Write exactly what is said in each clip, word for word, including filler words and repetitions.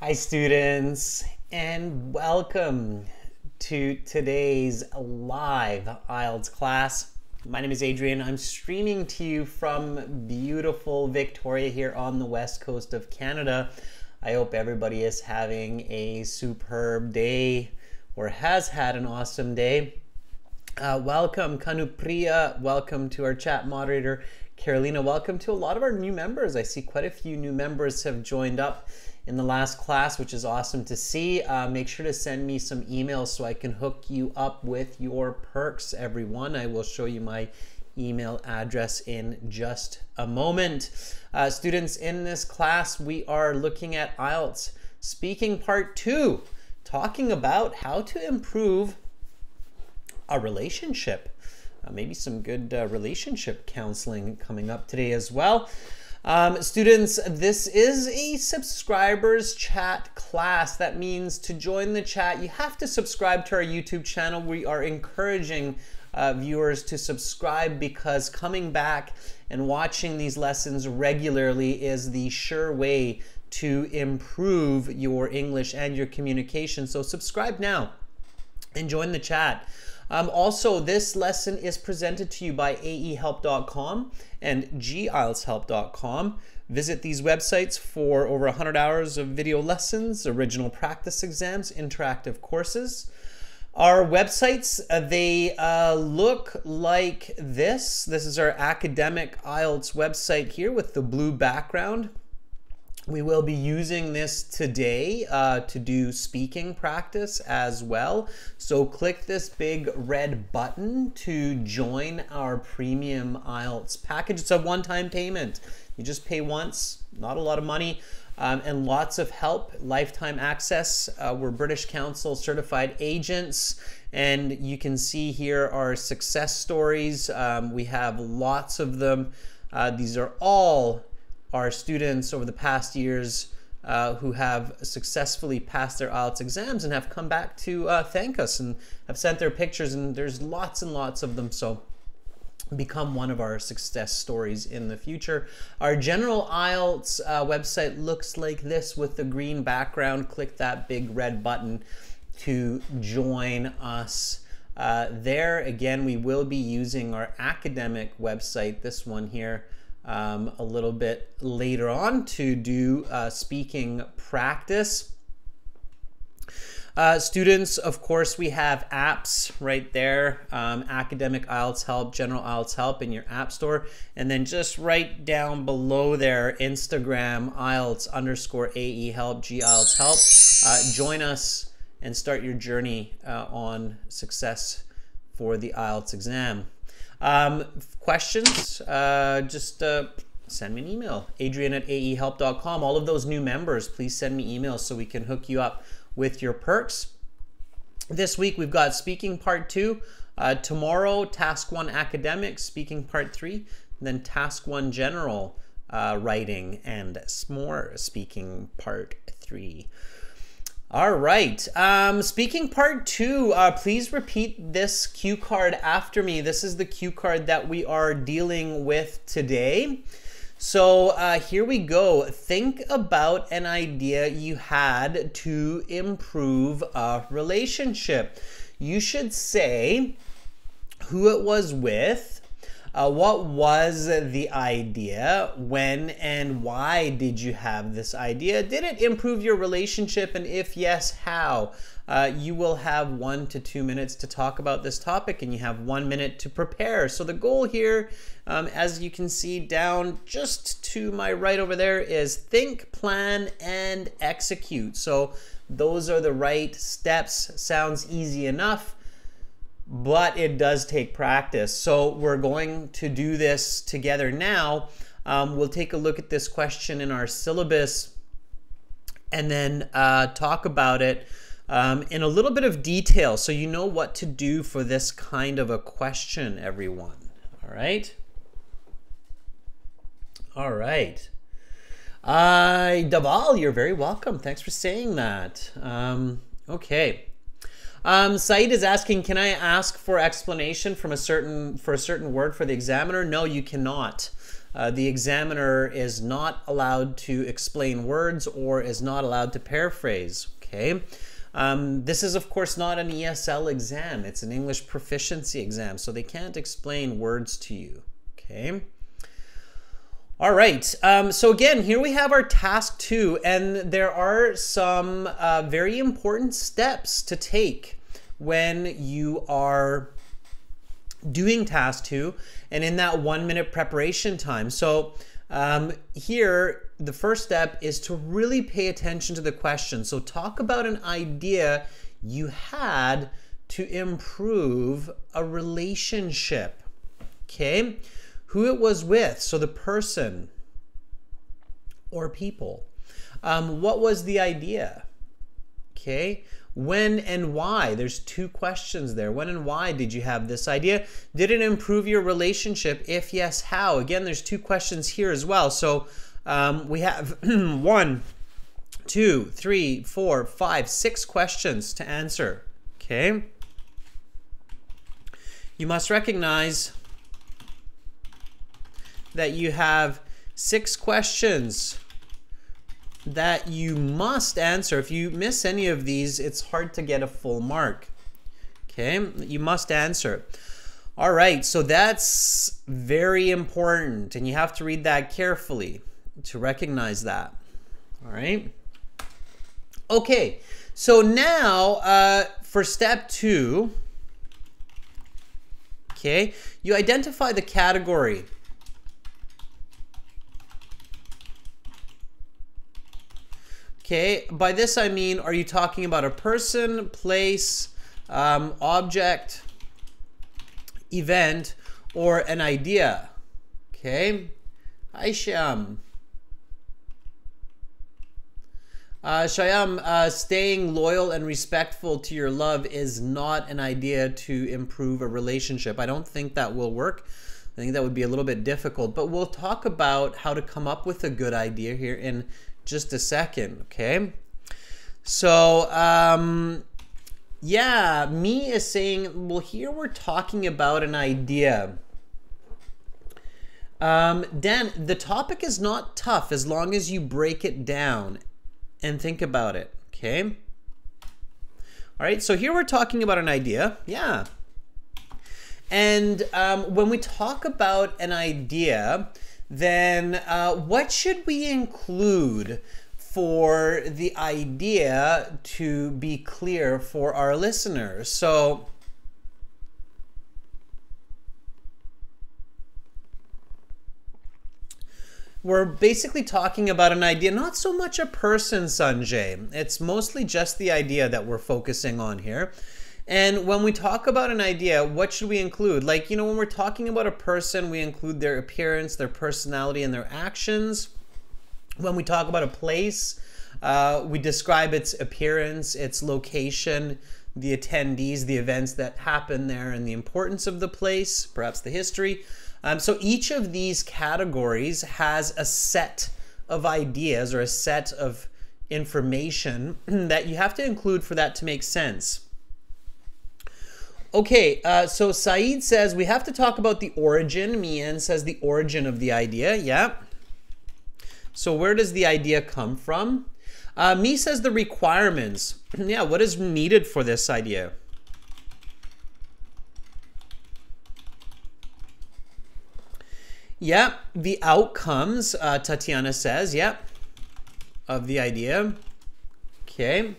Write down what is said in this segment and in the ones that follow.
Hi students, and welcome to today's live I E L T S class. My name is Adrian. I'm streaming to you from beautiful Victoria here on the west coast of Canada. I hope everybody is having a superb day or has had an awesome day. Uh, welcome Kanupriya, welcome to our chat moderator Carolina, welcome to a lot of our new members. I see quite a few new members have joined up in the last class, which is awesome to see. Uh, make sure to send me some emails so I can hook you up with your perks, everyone. I will show you my email address in just a moment. Uh, students, in this class, we are looking at I E L T S Speaking Part two, talking about how to improve a relationship. Uh, maybe some good uh, relationship counseling coming up today as well. Um, students, this is a subscribers chat class. That means to join the chat, you have to subscribe to our YouTube channel. We are encouraging uh, viewers to subscribe because coming back and watching these lessons regularly is the sure way to improve your English and your communication. So subscribe now and join the chat. Um, also, this lesson is presented to you by A E help dot com and G I L E S help dot com. Visit these websites for over one hundred hours of video lessons, original practice exams, interactive courses. Our websites, uh, they uh, look like this. This is our academic I E L T S website here with the blue background. We will be using this today uh, to do speaking practice as well. So click this big red button to join our premium I E L T S package. It's a one-time payment. You just pay once, not a lot of money, um, and lots of help, lifetime access. Uh, we're British Council certified agents, and you can see here our success stories. Um, we have lots of them. Uh, these are all our students over the past years uh, who have successfully passed their I E L T S exams and have come back to uh, thank us and have sent their pictures, and there's lots and lots of them, so become one of our success stories in the future. Our general I E L T S uh, website looks like this with the green background. Click that big red button to join us uh, there. Again, we will be using our academic website, this one here, Um, a little bit later on to do uh, speaking practice. Uh, students, of course, we have apps right there, um, Academic I E L T S Help, General I E L T S Help in your app store. And then just right down below there, Instagram, I E L T S underscore A E Help, G I E L T S Help. Uh, join us and start your journey uh, on success for the I E L T S exam. Um, questions, uh, just uh, send me an email, Adrian at A E help dot com. All of those new members, please send me emails so we can hook you up with your perks. This week we've got speaking part two, uh, tomorrow task one academic, speaking part three, and then task one general uh, writing and more speaking part three. All right, um, speaking part two, uh, please repeat this cue card after me. This is the cue card that we are dealing with today. So uh, here we go. Think about an idea you had to improve a relationship. You should say who it was with, uh, what was the idea, when and why did you have this idea, did it improve your relationship, and if yes, how? Uh, you will have one to two minutes to talk about this topic, and you have one minute to prepare. So the goal here, um, as you can see down just to my right over there, is think, plan, and execute. So those are the right steps. Sounds easy enough, but it does take practice. So we're going to do this together now. Um, we'll take a look at this question in our syllabus and then uh, talk about it um, in a little bit of detail so you know what to do for this kind of a question, everyone. All right? All right. Uh, Daval, you're very welcome. Thanks for saying that. Um, okay. Um, Saeed is asking, can I ask for explanation from a certain for a certain word for the examiner? No, you cannot. Uh, the examiner is not allowed to explain words or is not allowed to paraphrase. Okay. Um, this is, of course, not an E S L exam. It's an English proficiency exam, so they can't explain words to you. Okay. All right, um, so again, here we have our task two, and there are some uh, very important steps to take when you are doing task two and in that one minute preparation time. So um, here, the first step is to really pay attention to the question. So talk about an idea you had to improve a relationship, okay? Who it was with, so the person or people. Um, what was the idea? Okay, when and why? There's two questions there. When and why did you have this idea? Did it improve your relationship? If yes, how? Again, there's two questions here as well. So um, we have one, two, three, four, five, six questions to answer. Okay, you must recognize that you have six questions that you must answer. If you miss any of these, it's hard to get a full mark. Okay, you must answer. All right, so that's very important, and you have to read that carefully to recognize that. All right. Okay, so now uh, for step two, okay, you identify the category. Okay, by this I mean, are you talking about a person, place, um, object, event, or an idea? Okay, hi Shyam. Uh, Shyam, uh, staying loyal and respectful to your love is not an idea to improve a relationship. I don't think that will work. I think that would be a little bit difficult, but we'll talk about how to come up with a good idea here in just a second, okay? So, um, yeah, me is saying, well, here we're talking about an idea. Um, Dan, the topic is not tough as long as you break it down and think about it, okay? All right, so here we're talking about an idea, yeah. And um, when we talk about an idea, then uh, what should we include for the idea to be clear for our listeners? So, we're basically talking about an idea, not so much a person, Sanjay. It's mostly just the idea that we're focusing on here. And when we talk about an idea, what should we include? Like, you know, when we're talking about a person, we include their appearance, their personality, and their actions. When we talk about a place, uh, we describe its appearance, its location, the attendees, the events that happen there, and the importance of the place, perhaps the history. Um, so each of these categories has a set of ideas or a set of information that you have to include for that to make sense. Okay, uh, so Saeed says, we have to talk about the origin. Mian says the origin of the idea, yeah. So where does the idea come from? Uh, Mi says the requirements. Yeah, what is needed for this idea? Yeah, the outcomes, uh, Tatiana says, yeah, of the idea, okay.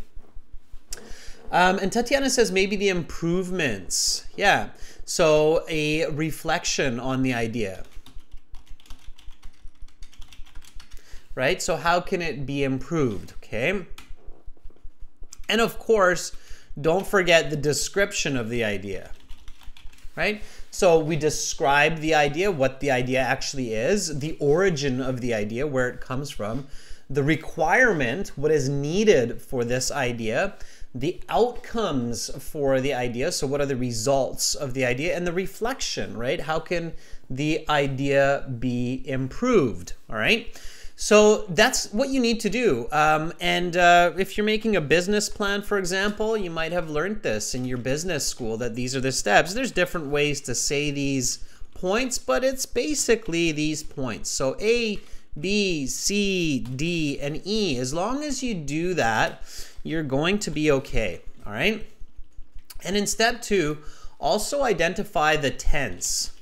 Um, and Tatiana says maybe the improvements. Yeah, so a reflection on the idea. Right, so how can it be improved, okay? And of course, don't forget the description of the idea, right? So we describe the idea, what the idea actually is, the origin of the idea, where it comes from, the requirement, what is needed for this idea, the outcomes for the idea, so what are the results of the idea, and the reflection, right? How can the idea be improved, all right? So that's what you need to do. Um, and uh, if you're making a business plan, for example, you might have learned this in your business school, that these are the steps. There's different ways to say these points, but it's basically these points. So A, B, C, D, and E. As long as you do that, you're going to be okay, all right? And in step two, also identify the tense,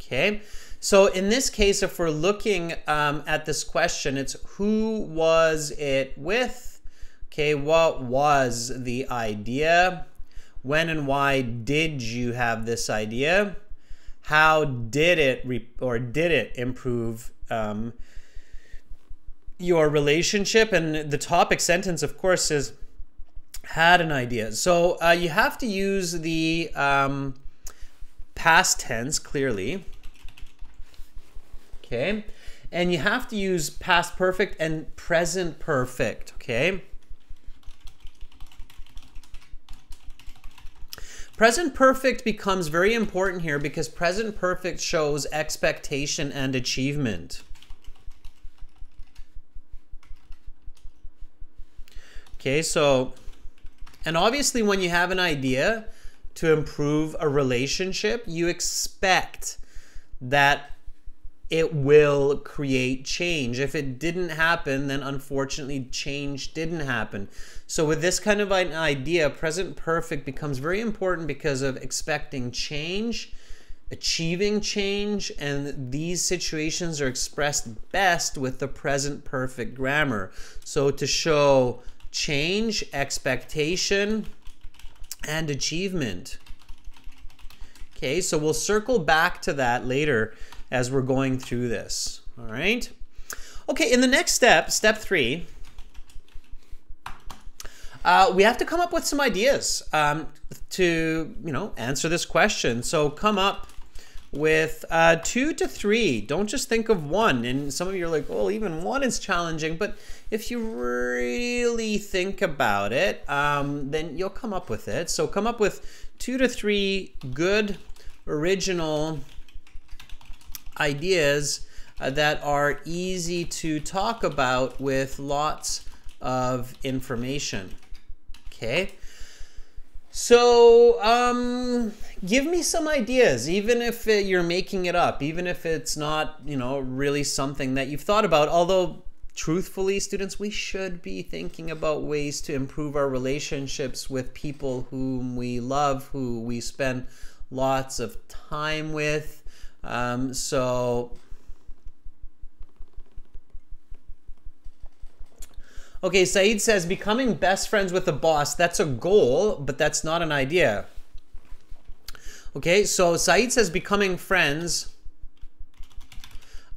okay? So in this case, if we're looking um, at this question, it's who was it with? Okay, what was the idea? When and why did you have this idea? How did it re or did it improve um, your relationship? And the topic sentence, of course, is had an idea. So uh, you have to use the um, past tense clearly. Okay, and you have to use past perfect and present perfect, okay? Present perfect becomes very important here because present perfect shows expectation and achievement. Okay, so, and obviously when you have an idea to improve a relationship, you expect that it will create change. If it didn't happen, then unfortunately change didn't happen. So with this kind of an idea, present perfect becomes very important because of expecting change, achieving change, and these situations are expressed best with the present perfect grammar. So to show change, expectation, and achievement. Okay, so we'll circle back to that later as we're going through this, all right? Okay, in the next step, step three, uh, we have to come up with some ideas um, to, you know, answer this question. So come up with uh, two to three. Don't just think of one. And some of you are like, well, even one is challenging. But if you really think about it, um, then you'll come up with it. So come up with two to three good, original ideas uh, that are easy to talk about with lots of information. Okay, so um, give me some ideas, even if it, you're making it up, even if it's not, you know, really something that you've thought about. Although truthfully, students, we should be thinking about ways to improve our relationships with people whom we love, who we spend lots of time with. Um, so, okay, Saeed says, becoming best friends with the boss, that's a goal, but that's not an idea. Okay, so Saeed says, becoming friends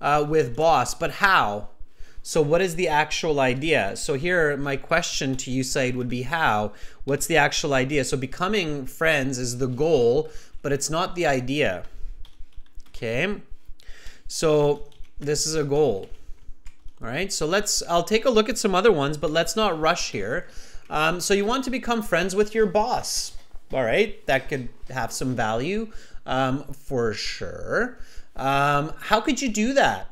uh, with boss, but how? So what is the actual idea? So here, my question to you, Saeed, would be how? What's the actual idea? So becoming friends is the goal, but it's not the idea. Okay, so this is a goal. All right, so let's, I'll take a look at some other ones, but let's not rush here. Um, so you want to become friends with your boss. All right, that could have some value um, for sure. Um, how could you do that?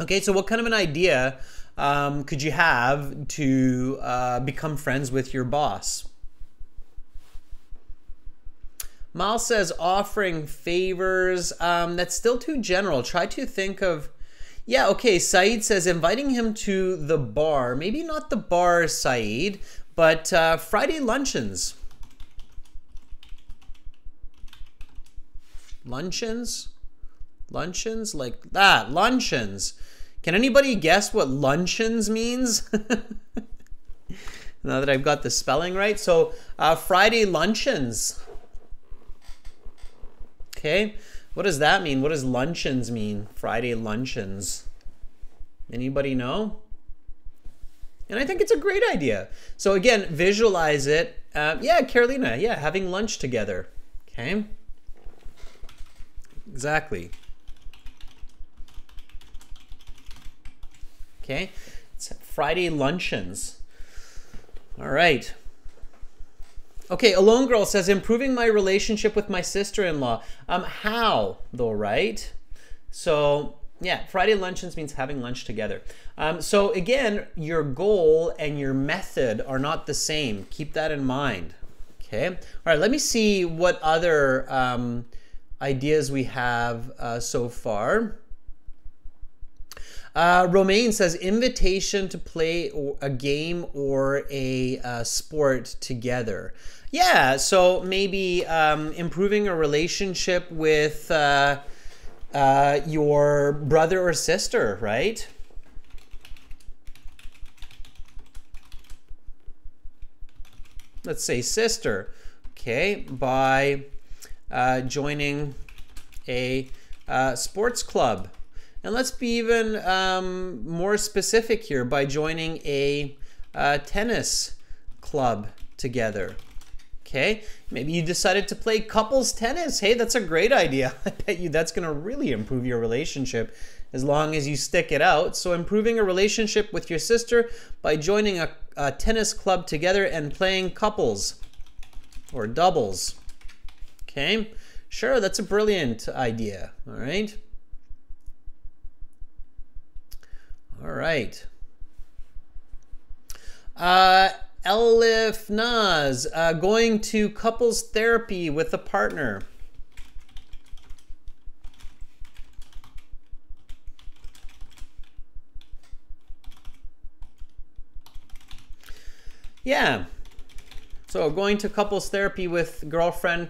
Okay, so what kind of an idea um, could you have to uh, become friends with your boss? Miles says offering favors. Um, that's still too general. Try to think of, yeah, okay. Saeed says inviting him to the bar. Maybe not the bar, Saeed, but uh, Friday luncheons. Luncheons? Luncheons? Like that. Luncheons. Can anybody guess what luncheons means? Now that I've got the spelling right. So uh, Friday luncheons. Okay, what does that mean? What does luncheons mean? Friday luncheons. Anybody know? And I think it's a great idea. So again, visualize it. Uh, yeah, Carolina, yeah, having lunch together. Okay, exactly. Okay, it's Friday luncheons. All right. Okay, Alone Girl says, improving my relationship with my sister-in-law. Um, how, though, right? So Yeah, Friday luncheons means having lunch together. Um, so again, your goal and your method are not the same. Keep that in mind. Okay. All right, let me see what other um, ideas we have uh, so far. Uh, Romain says, invitation to play or a game or a uh, sport together. Yeah, so maybe um, improving a relationship with uh, uh, your brother or sister, right? Let's say sister, okay, by uh, joining a uh, sports club. And let's be even um, more specific here by joining a uh, tennis club together. Okay, maybe you decided to play couples tennis. Hey, that's a great idea. I bet you that's gonna really improve your relationship as long as you stick it out. So improving a relationship with your sister by joining a, a tennis club together and playing couples or doubles. Okay, sure, that's a brilliant idea, all right? All right. Uh, Elif Naz, uh, going to couples therapy with a partner. Yeah, so going to couples therapy with girlfriend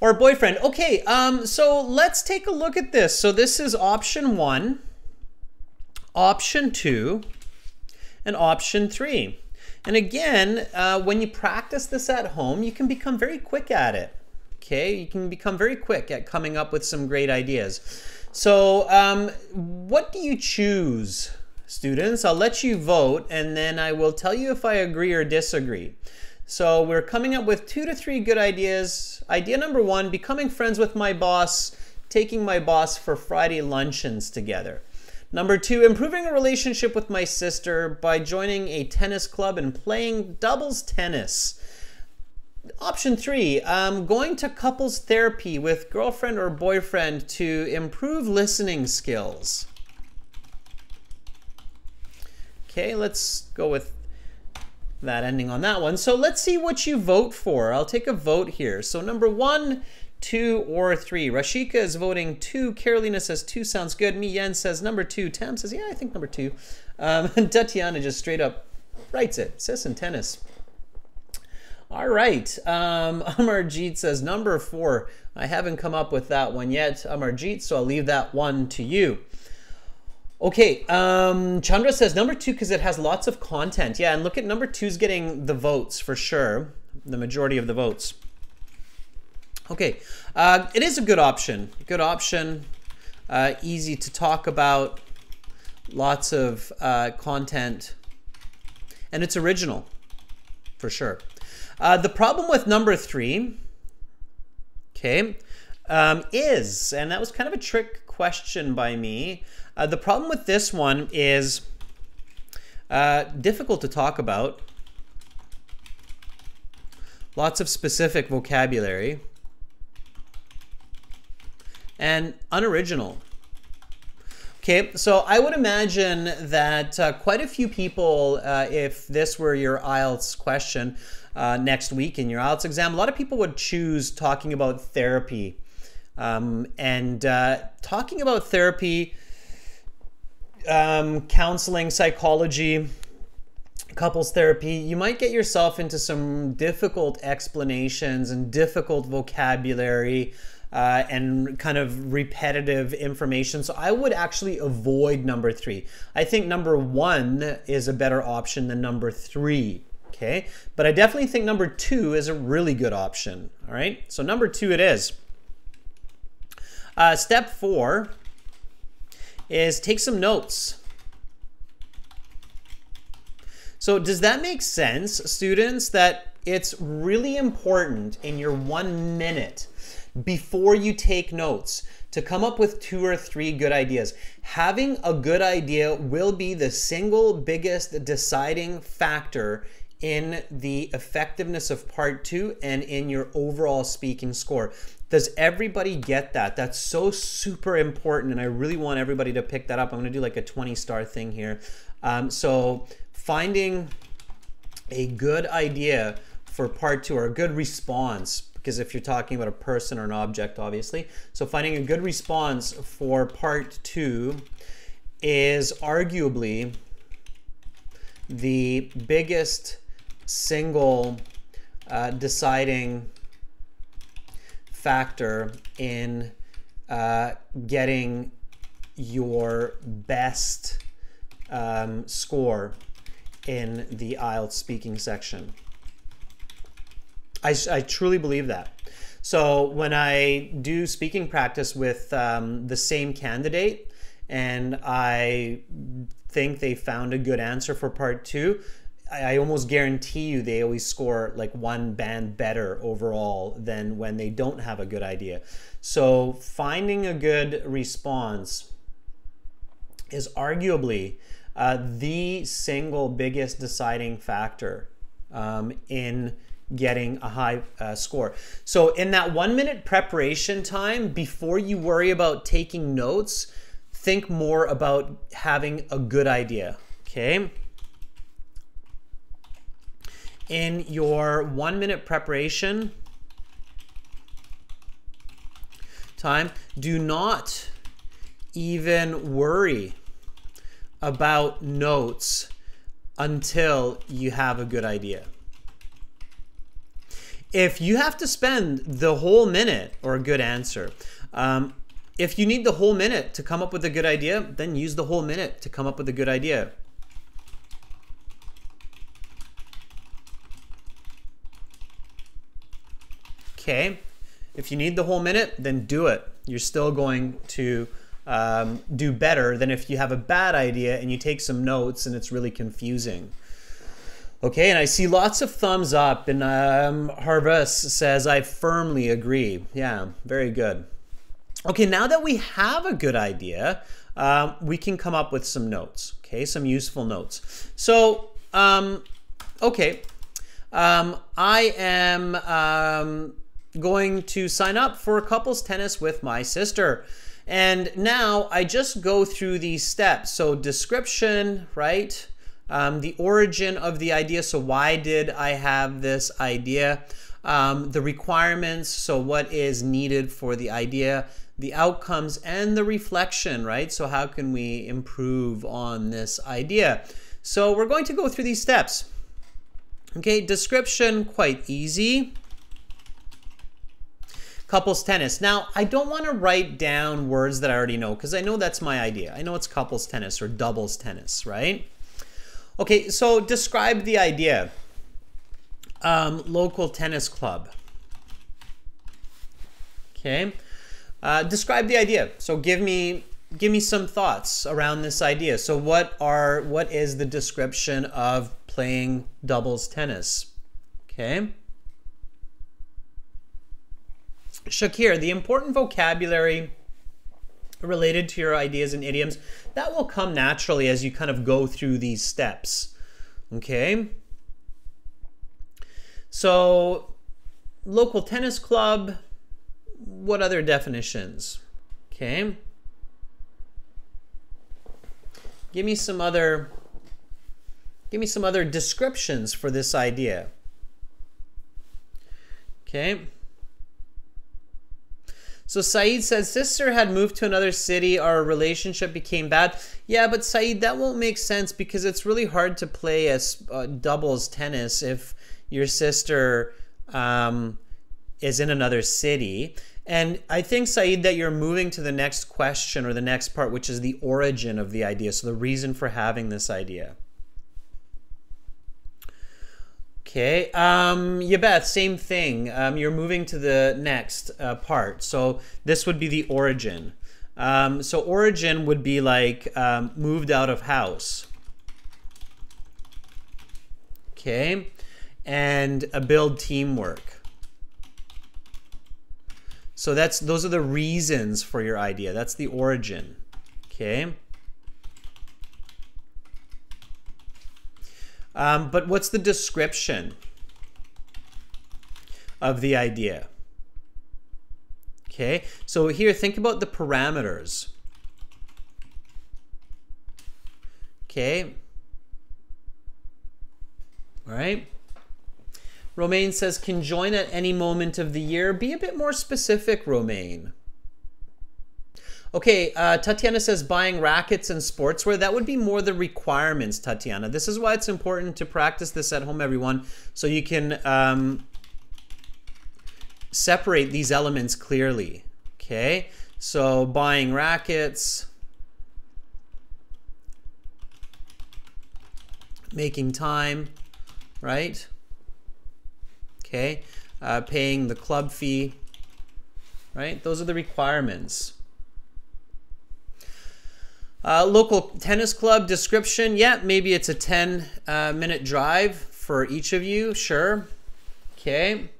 or boyfriend. Okay, um, so let's take a look at this. So this is option one, option two, and option three. And again, uh, when you practice this at home, you can become very quick at it, okay? You can become very quick at coming up with some great ideas. So um, what do you choose, students? I'll let you vote, and then I will tell you if I agree or disagree. So we're coming up with two to three good ideas. Idea number one, becoming friends with my boss, taking my boss for Friday luncheons together. Number two, improving a relationship with my sister by joining a tennis club and playing doubles tennis. Option three, um, going to couples therapy with girlfriend or boyfriend to improve listening skills. Okay, let's go with that ending on that one. So let's see what you vote for. I'll take a vote here. So number one, two, or three. Rashika is voting two. Carolina says two sounds good. Mi Yen says number two. Tam says, yeah, I think number two. Um, and Tatiana just straight up writes it. Sis and tennis. All right. Um, Amarjeet says number four. I haven't come up with that one yet, Amarjeet, so I'll leave that one to you. Okay, um, Chandra says number two because it has lots of content. Yeah, and look at number two's getting the votes for sure, the majority of the votes. Okay, uh, it is a good option. Good option, uh, easy to talk about, lots of uh, content, and it's original, for sure. Uh, the problem with number three, okay, um, is, and that was kind of a trick question by me, uh, the problem with this one is uh, difficult to talk about, lots of specific vocabulary, and unoriginal. Okay, so I would imagine that uh, quite a few people, uh, if this were your I E L T S question uh, next week in your I E L T S exam, a lot of people would choose talking about therapy. Um, and uh, talking about therapy, um, counseling, psychology, couples therapy, you might get yourself into some difficult explanations and difficult vocabulary, Uh, and kind of repetitive information. So I would actually avoid number three. I think number one is a better option than number three, okay? But I definitely think number two is a really good option, all right? So number two it is. Uh, step four is take some notes. So does that make sense, students, that it's really important in your one minute before you take notes to come up with two or three good ideas? Having a good idea will be the single biggest deciding factor in the effectiveness of part two and in your overall speaking score. Does everybody get that? That's so super important, and I really want everybody to pick that up. I'm gonna do like a twenty star thing here. Um, so finding a good idea for part two, or a good response, because if you're talking about a person or an object, obviously. So finding a good response for part two is arguably the biggest single uh, deciding factor in uh, getting your best um, score in the I E L T S speaking section. I, I truly believe that. So when I do speaking practice with um, the same candidate and I think they found a good answer for part two, I almost guarantee you they always score like one band better overall than when they don't have a good idea. So finding a good response is arguably uh, the single biggest deciding factor um, in getting a high uh, score. So in that one minute preparation time, before you worry about taking notes, think more about having a good idea, okay? In your one minute preparation time, do not even worry about notes until you have a good idea. If you have to spend the whole minute or a good answer, um, if you need the whole minute to come up with a good idea, then use the whole minute to come up with a good idea. Okay, if you need the whole minute, then do it. You're still going to um, do better than if you have a bad idea and you take some notes and it's really confusing. Okay, and I see lots of thumbs up, and um, Harvest says, I firmly agree. Yeah, very good. Okay, now that we have a good idea, um, we can come up with some notes, okay, some useful notes. So, um, okay, um, I am... Um, going to sign up for couples tennis with my sister. And now I just go through these steps. So description, right? Um, the origin of the idea. So why did I have this idea? Um, the requirements. So what is needed for the idea? The outcomes and the reflection, right? So how can we improve on this idea? So we're going to go through these steps. Okay, description, quite easy. Couples tennis. Now, I don't want to write down words that I already know because I know that's my idea. I know it's couples tennis or doubles tennis, right? Okay, so describe the idea. Um, local tennis club. Okay. Uh, describe the idea. So give me give me some thoughts around this idea. So what are what is the description of playing doubles tennis? Okay. Shakir, the important vocabulary related to your ideas and idioms, that will come naturally as you kind of go through these steps, okay? So, local tennis club, what other definitions? Okay. Give me some other, give me some other descriptions for this idea. Okay. So Saeed says, sister had moved to another city, our relationship became bad. Yeah, but Saeed, that won't make sense because it's really hard to play as uh, doubles tennis if your sister um, is in another city. And I think, Saeed, that you're moving to the next question or the next part, which is the origin of the idea, so the reason for having this idea. Okay, um, Yabeth, same thing. Um, you're moving to the next uh, part. So this would be the origin. Um, so origin would be like um, moved out of house. Okay, and uh, build teamwork. So that's those are the reasons for your idea. That's the origin, okay? Um, but what's the description of the idea? Okay, so here, think about the parameters. Okay. All right. Romain says, can join at any moment of the year. Be a bit more specific, Romain. Okay, uh, Tatiana says buying rackets and sportswear. That would be more the requirements, Tatiana. This is why it's important to practice this at home, everyone, so you can um, separate these elements clearly. Okay, so buying rackets, making time, right? Okay, uh, paying the club fee, right? Those are the requirements. Uh, local tennis club description, yeah, maybe it's a ten minute drive for each of you, sure. Okay.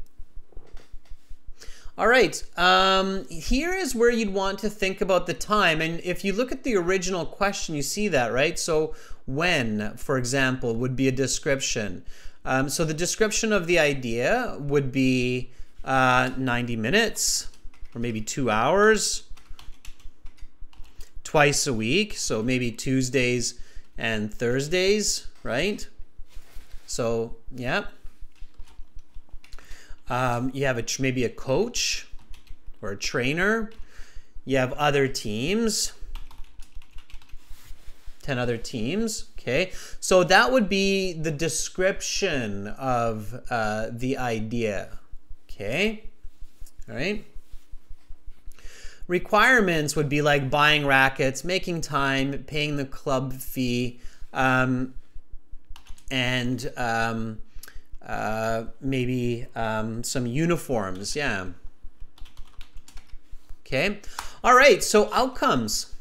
All right, um, here is where you'd want to think about the time. And if you look at the original question, you see that, right? So when, for example, would be a description. Um, so the description of the idea would be uh, ninety minutes or maybe two hours. Twice a week, so maybe Tuesdays and Thursdays, right? So, yeah. Um, you have a, maybe a coach or a trainer. You have other teams, ten other teams, okay? So that would be the description of uh, the idea, okay? All right? Requirements would be like buying rackets, making time, paying the club fee, um, and um, uh, maybe um, some uniforms, yeah. Okay, all right, so outcomes.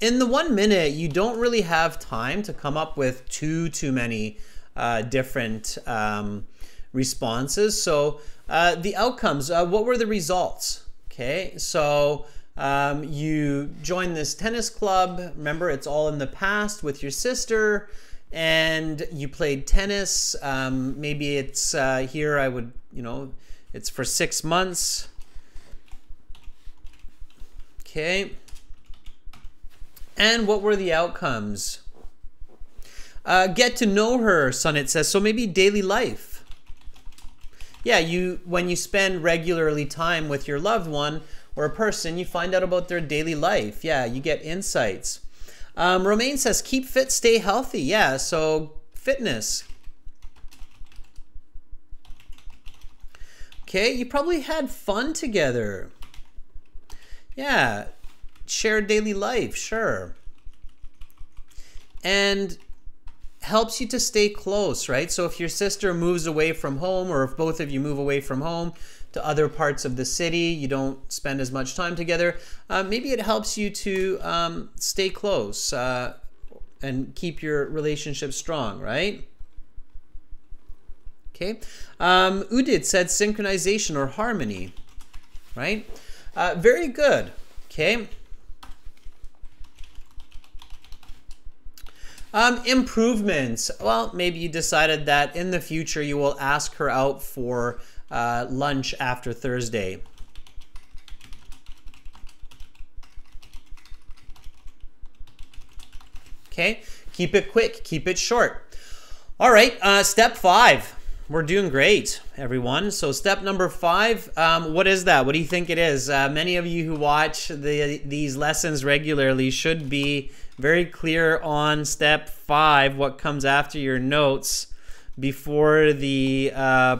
In the one minute, you don't really have time to come up with too, too many uh, different um, responses. So uh, the outcomes, uh, what were the results? Okay, so um, you join this tennis club. Remember, it's all in the past with your sister, and you played tennis. Um, maybe it's uh, here, I would, you know, it's for six months. Okay. And what were the outcomes? Uh, get to know her, Sonnet says. So maybe daily life. Yeah, you when you spend regularly time with your loved one or a person, you find out about their daily life. Yeah, you get insights. Um, Romain says, keep fit, stay healthy. Yeah, so fitness. Okay, you probably had fun together. Yeah, share daily life, sure. And helps you to stay close, right? So if your sister moves away from home, or if both of you move away from home to other parts of the city, you don't spend as much time together, uh, maybe it helps you to um, stay close uh, and keep your relationship strong, right? Okay. Um, Udit said synchronization or harmony, right? Uh, very good, okay. Um, improvements. Well, maybe you decided that in the future you will ask her out for uh, lunch after Thursday. Okay, keep it quick, keep it short. All right, uh, step five. We're doing great, everyone. So step number five, um, what is that? What do you think it is? Uh, many of you who watch the, these lessons regularly should be very clear on step five, what comes after your notes before the uh,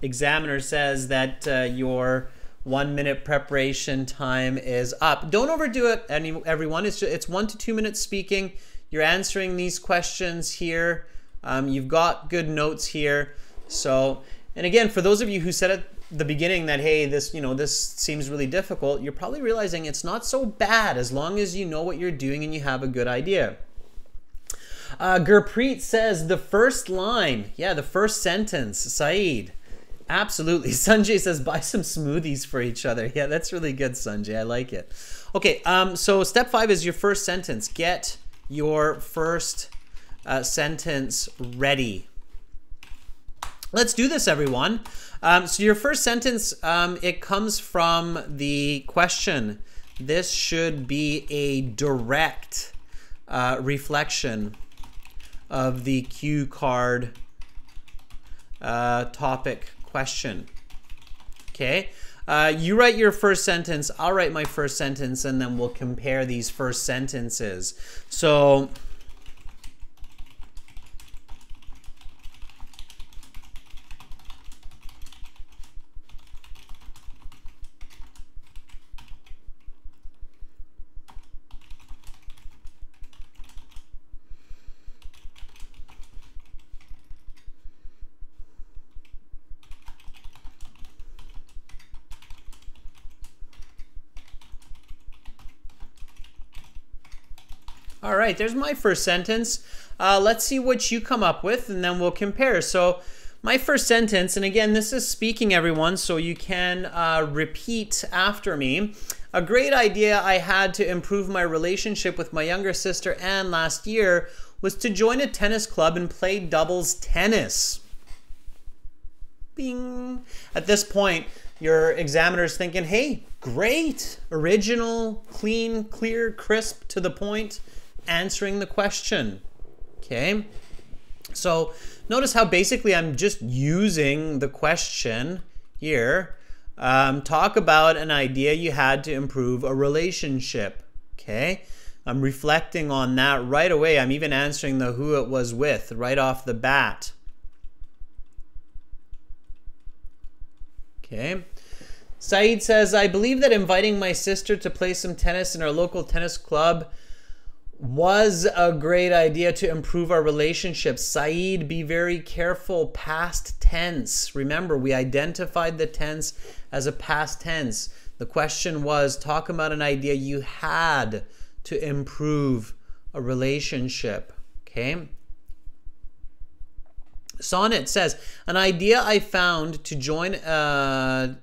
examiner says that uh, your one minute preparation time is up. Don't overdo it, any, everyone. It's, just, it's one to two minutes speaking. You're answering these questions here. Um, you've got good notes here. So, and again, for those of you who said at the beginning that, hey, this, you know, this seems really difficult, you're probably realizing it's not so bad as long as you know what you're doing and you have a good idea. Uh, Gurpreet says the first line. Yeah, the first sentence, Saeed. Absolutely. Sanjay says buy some smoothies for each other. Yeah, that's really good, Sanjay. I like it. Okay, um, so step five is your first sentence. Get your first uh, sentence ready. Let's do this, everyone. Um, so your first sentence, um, it comes from the question. This should be a direct uh, reflection of the cue card uh, topic question. Okay, uh, you write your first sentence, I'll write my first sentence, and then we'll compare these first sentences. So, all right, there's my first sentence. Uh, let's see what you come up with, and then we'll compare. So my first sentence, and again, this is speaking, everyone, so you can uh, repeat after me. A great idea I had to improve my relationship with my younger sister, Anne, last year was to join a tennis club and play doubles tennis. Bing. At this point, your examiner's thinking, hey, great, original, clean, clear, crisp, to the point, answering the question. Okay, so notice how basically I'm just using the question here. Um, talk about an idea you had to improve a relationship. Okay, I'm reflecting on that right away. I'm even answering the who it was with right off the bat. Okay, Saeed says, I believe that inviting my sister to play some tennis in our local tennis club was a great idea to improve our relationship. Saeed, be very careful. Past tense. Remember, we identified the tense as a past tense. The question was, talk about an idea you had to improve a relationship. Okay. Sonnet says, an idea I found to join a,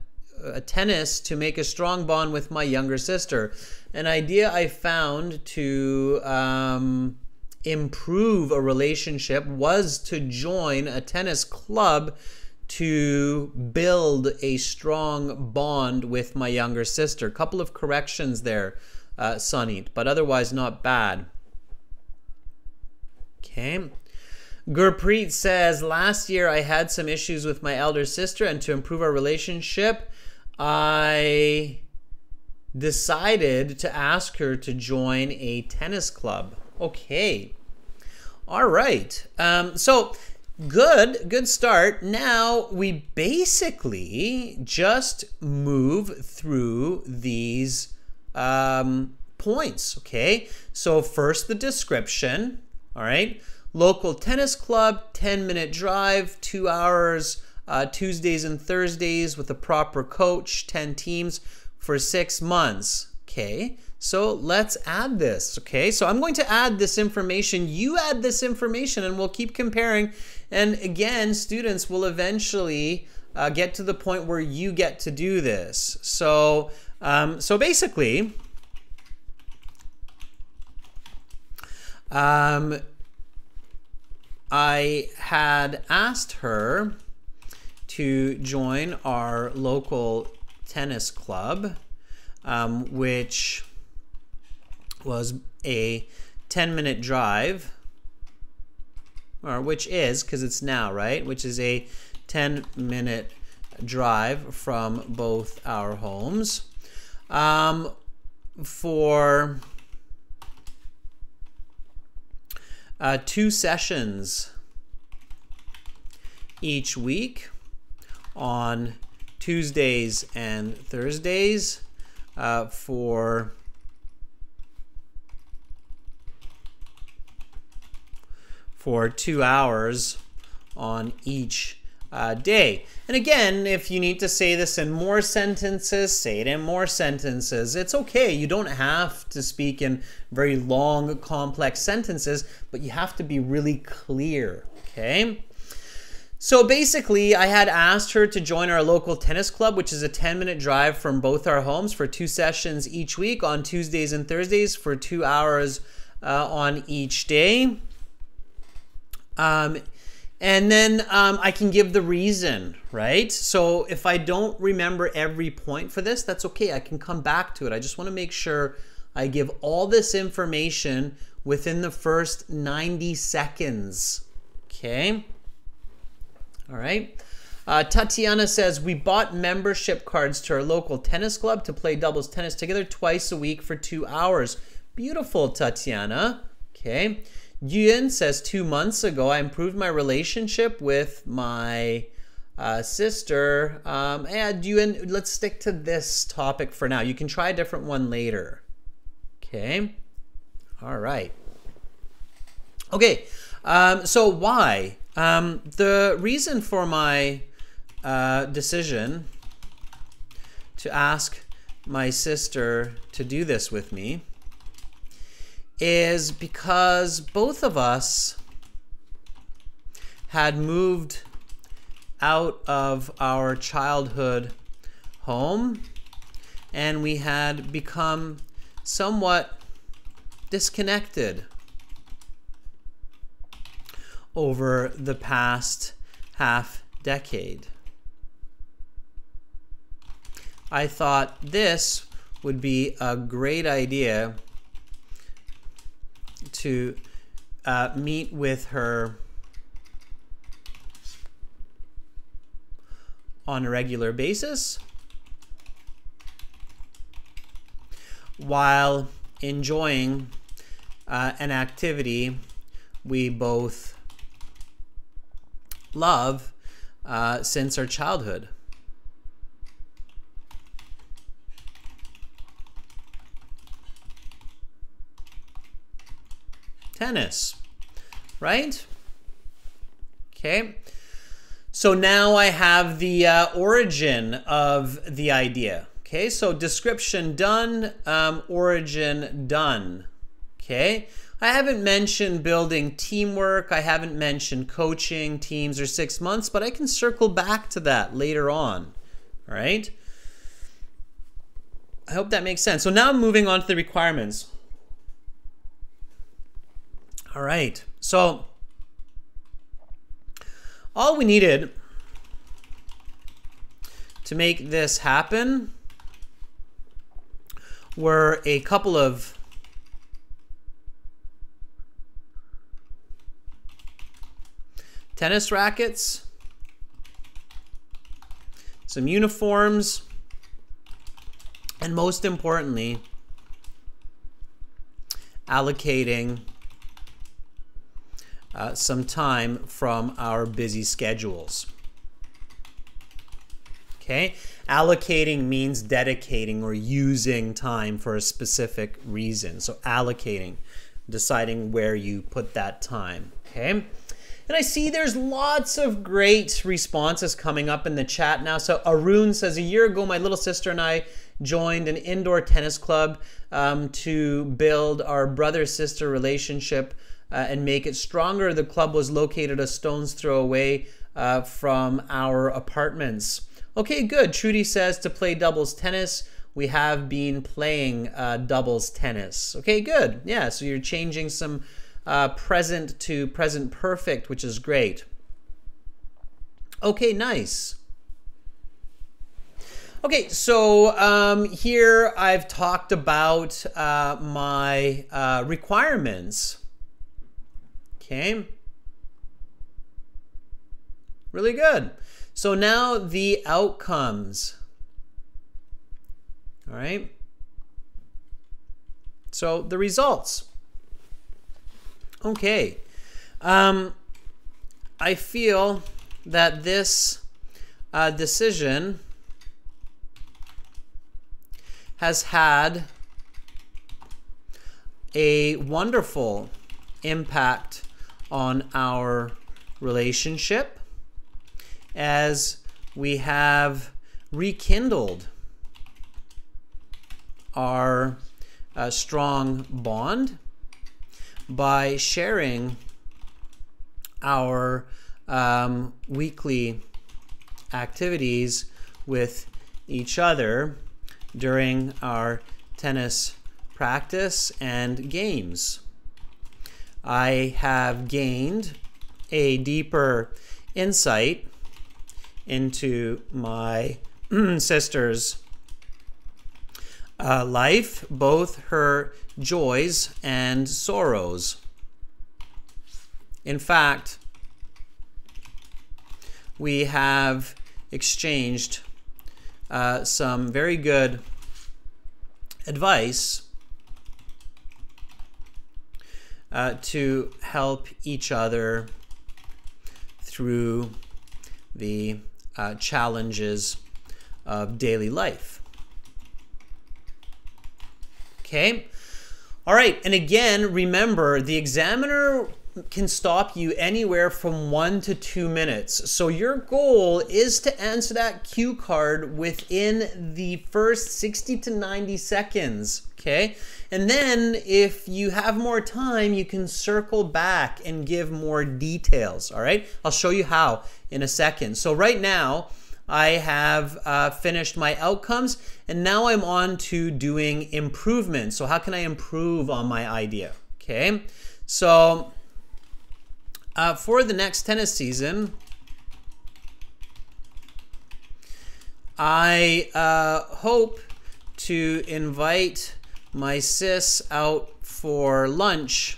a tennis to make a strong bond with my younger sister. An idea I found to um, improve a relationship was to join a tennis club to build a strong bond with my younger sister. A couple of corrections there, uh, Sunny, but otherwise not bad. Okay. Gurpreet says, last year I had some issues with my elder sister, and to improve our relationship, I decided to ask her to join a tennis club. Okay. All right. Um, so good, good start. Now we basically just move through these um, points. Okay. So first the description. All right. Local tennis club, ten minute drive, two hours, uh, Tuesdays and Thursdays with a proper coach, ten teams. For six months. Okay, so let's add this. Okay, so I'm going to add this information. You add this information and we'll keep comparing. And again, students will eventually uh, get to the point where you get to do this. So, um, so basically, um, I had asked her to join our local tennis club, um, which was a ten minute drive, or which is, because it's now, right? Which is a ten minute drive from both our homes, um, for uh, two sessions each week on Tuesdays and Thursdays uh, for for two hours on each uh, day. And again, if you need to say this in more sentences, say it in more sentences. It's okay. You don't have to speak in very long, complex sentences, but you have to be really clear. Okay. So basically, I had asked her to join our local tennis club, which is a ten minute drive from both our homes, for two sessions each week on Tuesdays and Thursdays for two hours uh, on each day. Um, And then um, I can give the reason, right? So if I don't remember every point for this, that's okay. I can come back to it. I just want to make sure I give all this information within the first ninety seconds. Okay. All right. Uh, Tatiana says, we bought membership cards to our local tennis club to play doubles tennis together twice a week for two hours. Beautiful, Tatiana. Okay. Yuen says, two months ago, I improved my relationship with my uh, sister. Um, and Yuen, let's stick to this topic for now. You can try a different one later. Okay. All right. Okay. Um, so why? Um, the reason for my uh, decision to ask my sister to do this with me is because both of us had moved out of our childhood home and we had become somewhat disconnected over the past half decade. I thought this would be a great idea to uh, meet with her on a regular basis while enjoying uh, an activity we both love uh, since our childhood. Tennis, right? Okay. So now I have the uh, origin of the idea. Okay, so description done, um, origin done. Okay, I haven't mentioned building teamwork. I haven't mentioned coaching teams or six months, but I can circle back to that later on. All right. I hope that makes sense. So now I'm moving on to the requirements. All right, so all we needed to make this happen were a couple of tennis rackets, some uniforms, and most importantly, allocating Uh, some time from our busy schedules. Okay, allocating means dedicating or using time for a specific reason. So allocating, deciding where you put that time. Okay, and I see there's lots of great responses coming up in the chat now. So Arun says, a year ago my little sister and I joined an indoor tennis club um, to build our brother-sister relationship Uh, and make it stronger. The club was located a stone's throw away uh, from our apartments. Okay, good. Trudy says to play doubles tennis. We have been playing uh, doubles tennis. Okay, good. Yeah, so you're changing some uh, present to present perfect, which is great. Okay, nice. Okay, so um, here I've talked about uh, my uh, requirements. Okay, really good. So now the outcomes. All right. So the results. Okay. Um, I feel that this uh, decision has had a wonderful impact on our relationship as we have rekindled our uh, strong bond by sharing our um, weekly activities with each other during our tennis practice and games. I have gained a deeper insight into my sister's uh, life, both her joys and sorrows. In fact, we have exchanged uh, some very good advice uh, to help each other through the uh, challenges of daily life. Okay? All right, and again, remember, the examiner can stop you anywhere from one to two minutes. So your goal is to answer that cue card within the first sixty to ninety seconds, okay? And then if you have more time, you can circle back and give more details, all right? I'll show you how in a second. So right now, I have uh, finished my outcomes, and now I'm on to doing improvements. So how can I improve on my idea, okay? So, Uh, for the next tennis season, I uh, hope to invite my sis out for lunch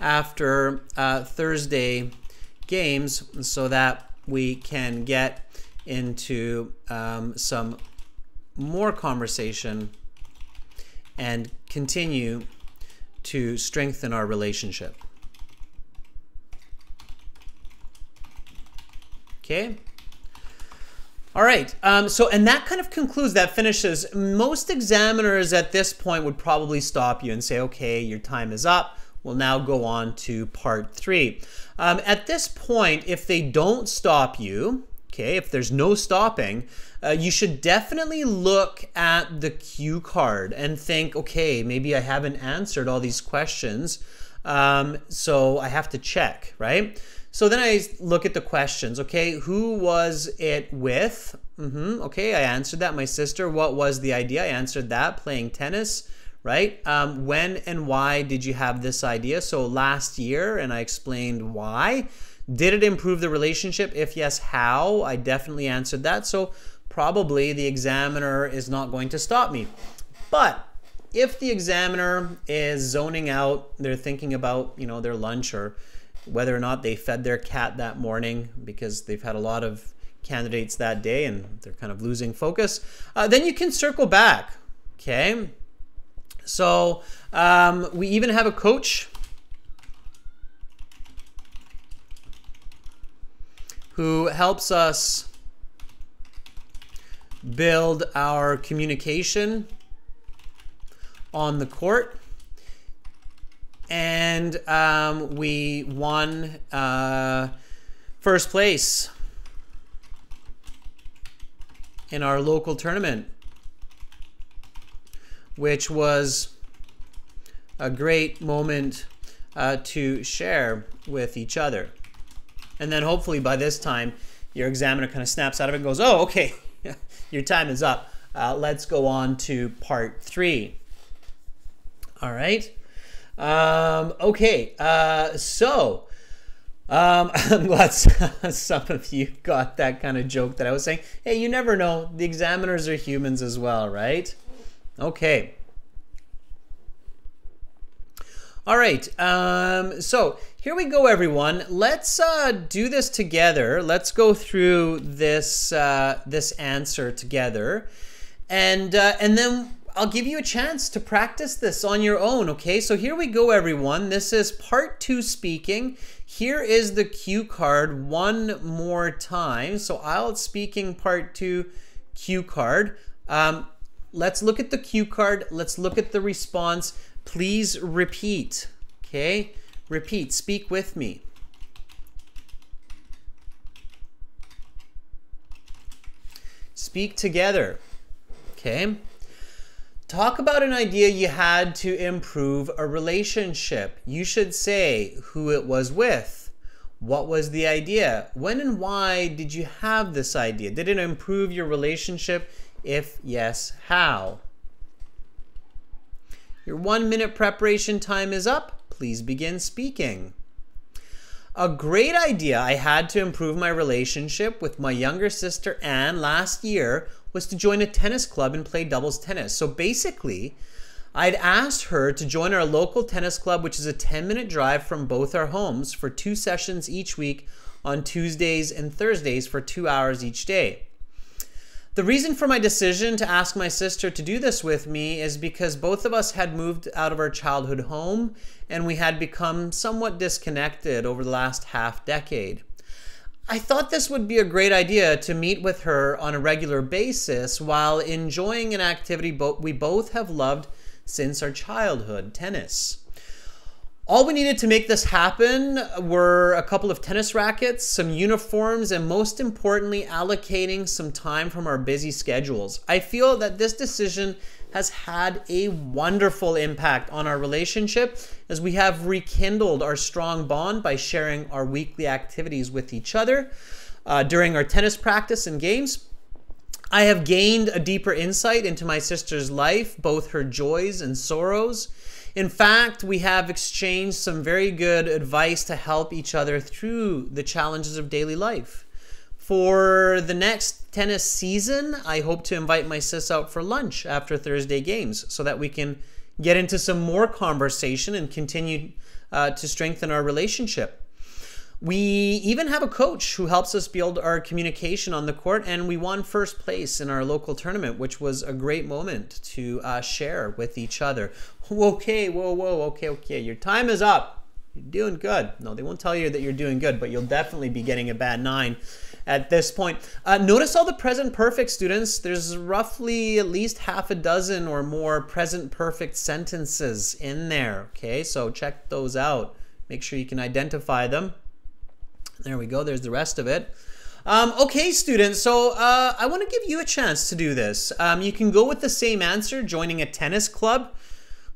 after uh, Thursday games so that we can get into um, some more conversation and continue to strengthen our relationship. Okay? All right, um, so, and that kind of concludes, that finishes. Most examiners at this point would probably stop you and say, okay, your time is up. We'll now go on to part three. Um, at this point, if they don't stop you, okay, if there's no stopping, uh, you should definitely look at the cue card and think, okay, maybe I haven't answered all these questions, um, so I have to check, right? So then I look at the questions, okay, who was it with? Mm-hmm, okay, I answered that, my sister. What was the idea? I answered that, playing tennis, right? Um, when and why did you have this idea? So last year, and I explained why. Did it improve the relationship? If yes, how? I definitely answered that, so probably the examiner is not going to stop me. But if the examiner is zoning out, they're thinking about, you know, their lunch or whether or not they fed their cat that morning because they've had a lot of candidates that day and they're kind of losing focus, uh, then you can circle back, okay? So um, we even have a coach who helps us build our communication on the court. And um, we won uh, first place in our local tournament, which was a great moment uh, to share with each other. And then hopefully by this time, your examiner kind of snaps out of it and goes, oh, okay, your time is up. Uh, let's go on to part three. All right. Um, okay, uh, so um, I'm glad some of you got that kind of joke that I was saying. Hey, you never know. The examiners are humans as well, right? Okay. All right, um, so here we go, everyone. Let's uh, do this together. Let's go through this uh, this answer together, and uh, and then I'll give you a chance to practice this on your own, okay? So here we go, everyone. This is part two speaking. Here is the cue card one more time. So I E L T S speaking part two cue card. Um, let's look at the cue card. Let's look at the response. Please repeat, okay? Repeat, speak with me. Speak together, okay? Talk about an idea you had to improve a relationship. You should say who it was with. What was the idea? When and why did you have this idea? Did it improve your relationship? If yes, how? Your one minute preparation time is up. Please begin speaking. A great idea I had to improve my relationship with my younger sister Anne last year was to join a tennis club and play doubles tennis. So basically, I'd asked her to join our local tennis club, which is a ten minute drive from both our homes, for two sessions each week on Tuesdays and Thursdays for two hours each day. The reason for my decision to ask my sister to do this with me is because both of us had moved out of our childhood home and we had become somewhat disconnected over the last half decade. I thought this would be a great idea to meet with her on a regular basis while enjoying an activity we both have loved since our childhood, tennis. All we needed to make this happen were a couple of tennis rackets, some uniforms, and most importantly, allocating some time from our busy schedules. I feel that this decision has had a wonderful impact on our relationship as we have rekindled our strong bond by sharing our weekly activities with each other uh, during our tennis practice and games. I have gained a deeper insight into my sister's life, both her joys and sorrows. In fact, we have exchanged some very good advice to help each other through the challenges of daily life. For the next tennis season, I hope to invite my sis out for lunch after Thursday games so that we can get into some more conversation and continue uh, to strengthen our relationship. We even have a coach who helps us build our communication on the court, and we won first place in our local tournament, which was a great moment to uh, share with each other. Okay, whoa, whoa, okay, okay, your time is up. You're doing good. No, they won't tell you that you're doing good, but you'll definitely be getting a bad nine at this point. Uh, notice all the present perfect, students. There's roughly at least half a dozen or more present perfect sentences in there, okay? So check those out. Make sure you can identify them. There we go, there's the rest of it. Um, okay, students, so uh, I wanna give you a chance to do this. Um, you can go with the same answer, joining a tennis club.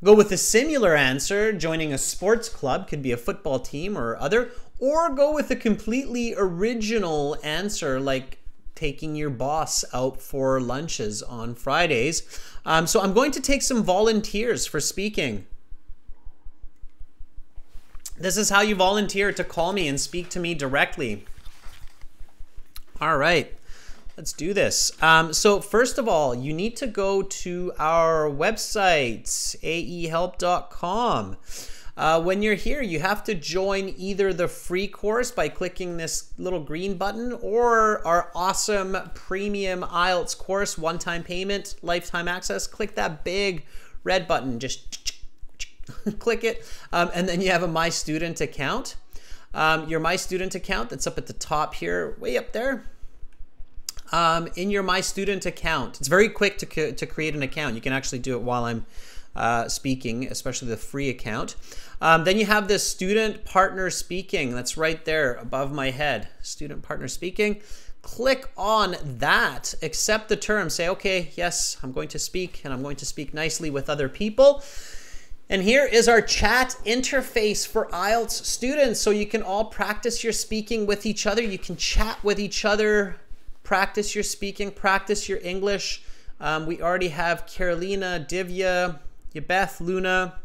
Go with a similar answer, joining a sports club, could be a football team or other, or go with a completely original answer like taking your boss out for lunches on Fridays. Um, so I'm going to take some volunteers for speaking. This is how you volunteer to call me and speak to me directly. All right, let's do this. Um, so first of all, you need to go to our website, a e help dot com. Uh, when you're here, you have to join either the free course by clicking this little green button or our awesome premium I E L T S course, one-time payment, lifetime access. Click that big red button, just click it, um, and then you have a My Student account. Um, your My Student account, that's up at the top here, way up there. Um, in your My Student account, it's very quick to, to create an account. You can actually do it while I'm uh, speaking, especially the free account. Um, then you have this Student Partner Speaking, that's right there above my head, Student Partner Speaking. Click on that, accept the term, say, okay, yes, I'm going to speak, and I'm going to speak nicely with other people. And here is our chat interface for I E L T S students. So you can all practice your speaking with each other. You can chat with each other, practice your speaking, practice your English. Um, we already have Carolina, Divya, Yabeth, Luna,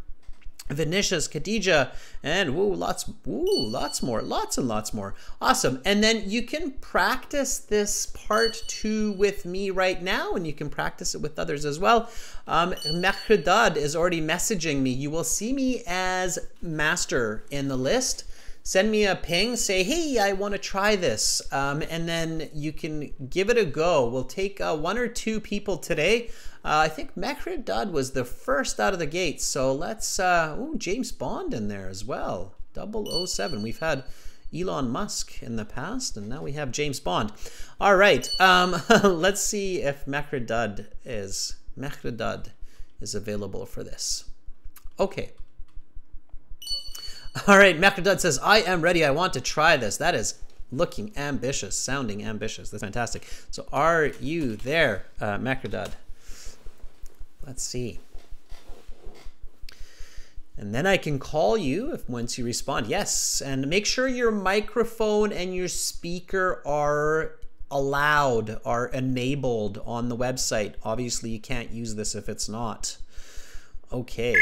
Vinicius, Khadija, and woo, lots, woo, lots more, lots and lots more. Awesome. And then you can practice this part two with me right now, and you can practice it with others as well. Um, Mehrdad is already messaging me. You will see me as master in the list. Send me a ping, say, hey, I want to try this. Um, and then you can give it a go. We'll take uh, one or two people today. Uh, I think Mehrdad was the first out of the gate. So let's, uh, ooh, James Bond in there as well. double oh seven. We've had Elon Musk in the past, and now we have James Bond. All right, um, let's see if Mehrdad is, Mehrdad is available for this. Okay. All right, Mehrdad says, I am ready. I want to try this. That is looking ambitious, sounding ambitious. That's fantastic. So are you there, uh, Mehrdad? Let's see. And then I can call you if once you respond. Yes, and make sure your microphone and your speaker are allowed, are enabled on the website. Obviously, you can't use this if it's not. Okay.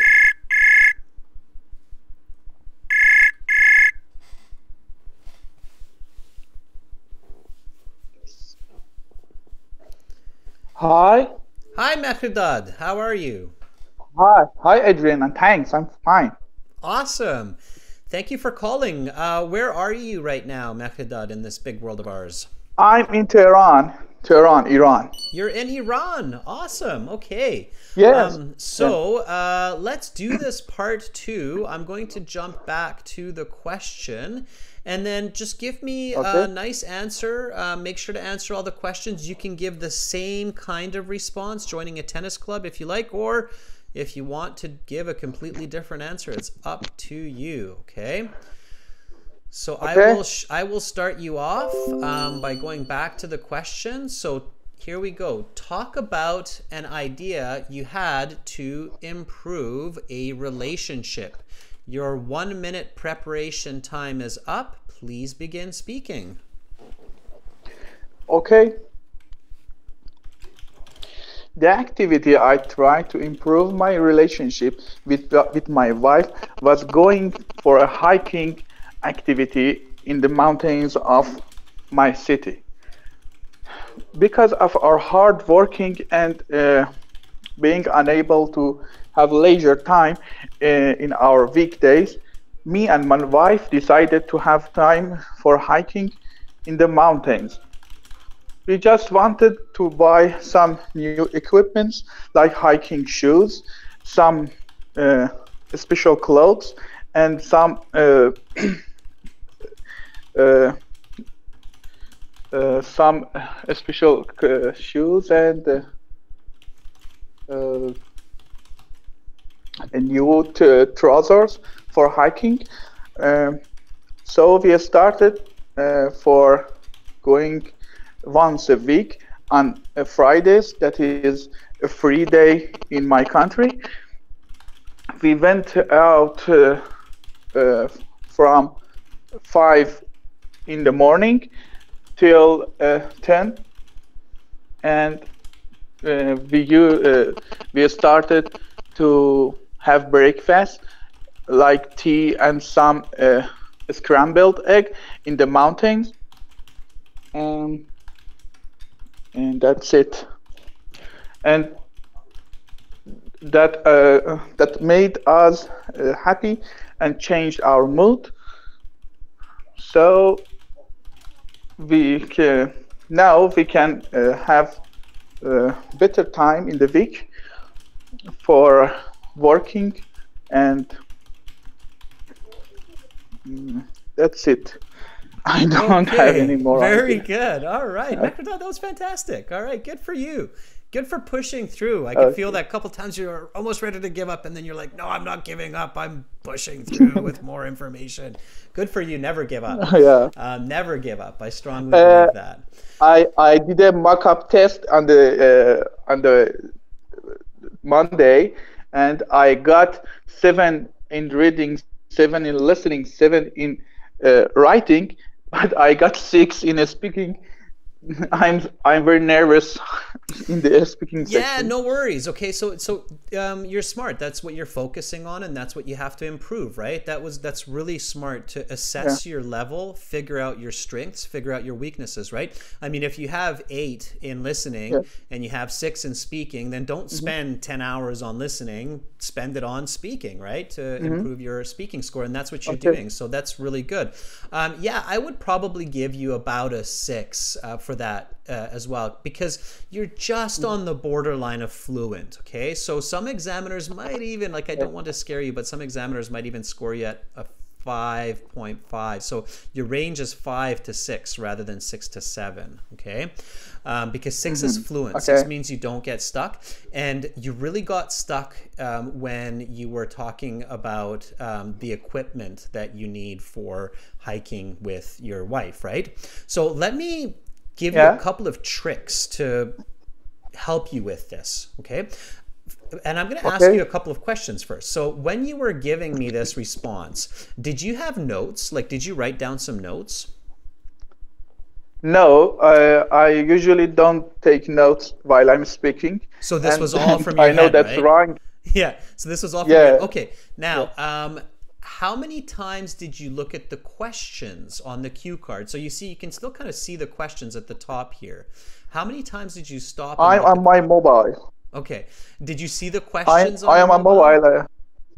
Hi. Hi, Mehrdad. How are you? Hi. Hi, Adrian. And thanks. I'm fine. Awesome. Thank you for calling. Uh, where are you right now, Mehrdad, in this big world of ours? I'm in Tehran. Tehran, Iran. You're in Iran. Awesome. Okay. Yes. Um, so uh, let's do this part two. I'm going to jump back to the question. And then just give me okay. a nice answer. Uh, make sure to answer all the questions. You can give the same kind of response, joining a tennis club if you like, or if you want to give a completely different answer, it's up to you, okay? So okay. I will sh I will start you off um, by going back to the question. So here we go. Talk about an idea you had to improve a relationship. Your one minute preparation time is up. Please begin speaking. Okay. The activity I tried to improve my relationship with, with my wife was going for a hiking activity in the mountains of my city. Because of our hard working and uh, being unable to have leisure time uh, in our weekdays, me and my wife decided to have time for hiking in the mountains. We just wanted to buy some new equipments like hiking shoes, some uh, special clothes, and some uh, uh, uh, some special uh, shoes and uh, uh, and new trousers for hiking. Um, so we started uh, for going once a week on a Fridays. That is a free day in my country. We went out uh, uh, from five in the morning till uh, ten, and uh, we uh, we started to have breakfast like tea and some uh, scrambled egg in the mountains, um, and that's it. And that uh, that made us uh, happy and changed our mood. So we can, now we can uh, have uh, better time in the week for working, and mm, that's it. I don't okay. have any more. Very idea. Good. All right. Okay. Mehrdad, that was fantastic. All right. Good for you. Good for pushing through. I can okay. feel that a couple times you're almost ready to give up, and then you're like, no, I'm not giving up. I'm pushing through with more information. Good for you. Never give up. Yeah. Uh, never give up. I strongly believe uh, that. I, I did a mock-up test on the, uh, on the Monday, and I got seven in reading, seven in listening, seven in uh, writing, but I got six in speaking. I'm I'm very nervous in the speaking section. Yeah, no worries. Okay, so so um, you're smart. That's what you're focusing on, and that's what you have to improve, right? That was that's really smart to assess yeah. your level, figure out your strengths, figure out your weaknesses, right? I mean, if you have eight in listening yeah. and you have six in speaking, then don't spend mm-hmm. ten hours on listening. Spend it on speaking, right? To mm-hmm. improve your speaking score, and that's what you're okay. doing. So that's really good. Um, yeah, I would probably give you about a six uh, for that uh, as well, because you're just on the borderline of fluent. Okay, so some examiners might even, like, I don't want to scare you, but some examiners might even score you at a five point five. So your range is five to six rather than six to seven. Okay, um, because six mm-hmm. is fluent. Okay. Six means you don't get stuck, and you really got stuck um, when you were talking about um, the equipment that you need for hiking with your wife, right? So let me give yeah. you a couple of tricks to help you with this, okay? And I'm going to okay. ask you a couple of questions first. So when you were giving me this response, did you have notes? Like, did you write down some notes? No, uh, I usually don't take notes while I'm speaking. So this and, was all from your I head, know that's right? wrong. Yeah, so this was all from yeah. your head. Okay, now, yeah. um, how many times did you look at the questions on the cue card? So you see, you can still kind of see the questions at the top here. How many times did you stop? I'm on my mobile. Okay. Did you see the questions I, on I am on mobile?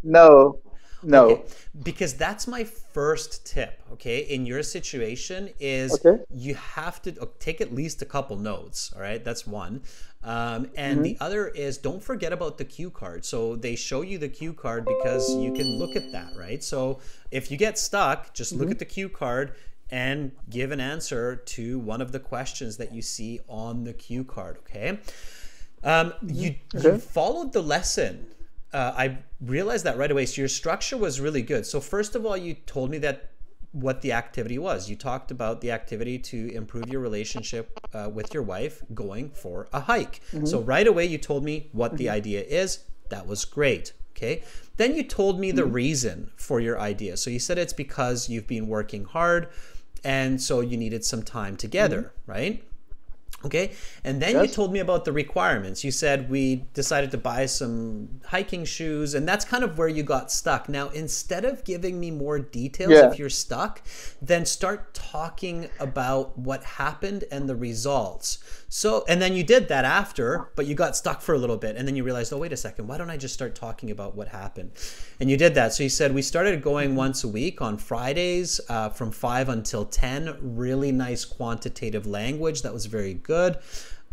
No. No. Okay. Because that's my first tip, okay, in your situation is okay. you have to take at least a couple notes, all right? That's one. Um, and mm-hmm. the other is don't forget about the cue card. So they show you the cue card because you can look at that, right? So if you get stuck, just mm-hmm. look at the cue card and give an answer to one of the questions that you see on the cue card, okay? Um, you, okay. you followed the lesson. Uh, I realized that right away. So your structure was really good. So first of all, you told me that what the activity was. You talked about the activity to improve your relationship uh, with your wife, going for a hike. Mm-hmm. So right away, you told me what mm-hmm. the idea is. That was great. Okay. Then you told me mm-hmm. the reason for your idea. So you said it's because you've been working hard and so you needed some time together, mm-hmm. right? Okay, and then yes. you told me about the requirements. You said we decided to buy some hiking shoes, and that's kind of where you got stuck. Now, instead of giving me more details yeah. if you're stuck, then start talking about what happened and the results. So, and then you did that after, but you got stuck for a little bit, and then you realized, oh, wait a second, why don't I just start talking about what happened? And you did that. So you said we started going once a week on Fridays uh, from five until ten, really nice quantitative language. That was very good. Good.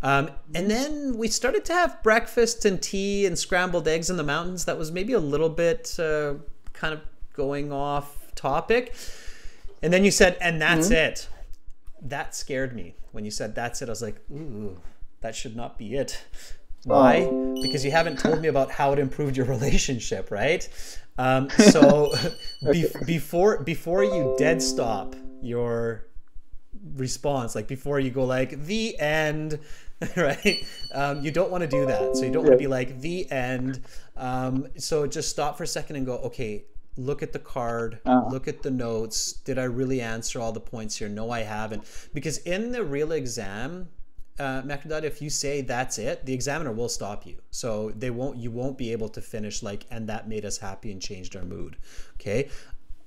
Um, and then we started to have breakfast and tea and scrambled eggs in the mountains. That was maybe a little bit uh, kind of going off topic. And then you said, and that's mm-hmm. it. That scared me. When you said, that's it, I was like, ooh, that should not be it. Why? Oh. Because you haven't told me about how it improved your relationship, right? Um, so be okay. before, before you dead stop your response, like before you go like the end, right? Um, you don't want to do that. So you don't want to be like the end. Um, so just stop for a second and go, okay, look at the card, uh-huh. look at the notes. Did I really answer all the points here? No, I haven't. Because in the real exam, uh, Mehrdad, if you say that's it, the examiner will stop you. So they won't, you won't be able to finish like, and that made us happy and changed our mood. Okay.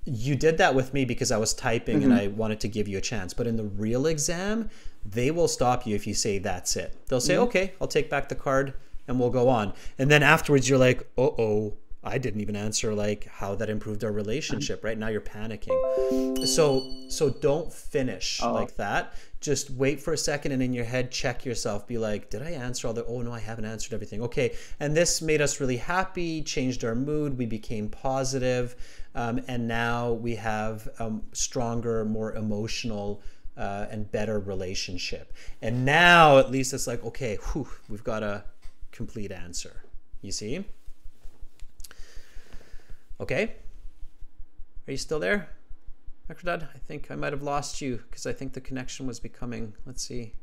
You did that with me because I was typing mm-hmm. and I wanted to give you a chance. But in the real exam, they will stop you if you say, that's it. They'll say, mm-hmm. okay, I'll take back the card and we'll go on. And then afterwards you're like, uh-oh, I didn't even answer like how that improved our relationship, right? Now you're panicking. So, so don't finish oh. like that. Just wait for a second and in your head, check yourself. Be like, did I answer all the, oh no, I haven't answered everything. Okay, and this made us really happy, changed our mood, we became positive. Um, and now we have a stronger, more emotional uh, and better relationship. And now at least it's like, okay, whew, we've got a complete answer. You see? Okay. Are you still there, Mehrdad? I think I might have lost you because I think the connection was becoming, let's see.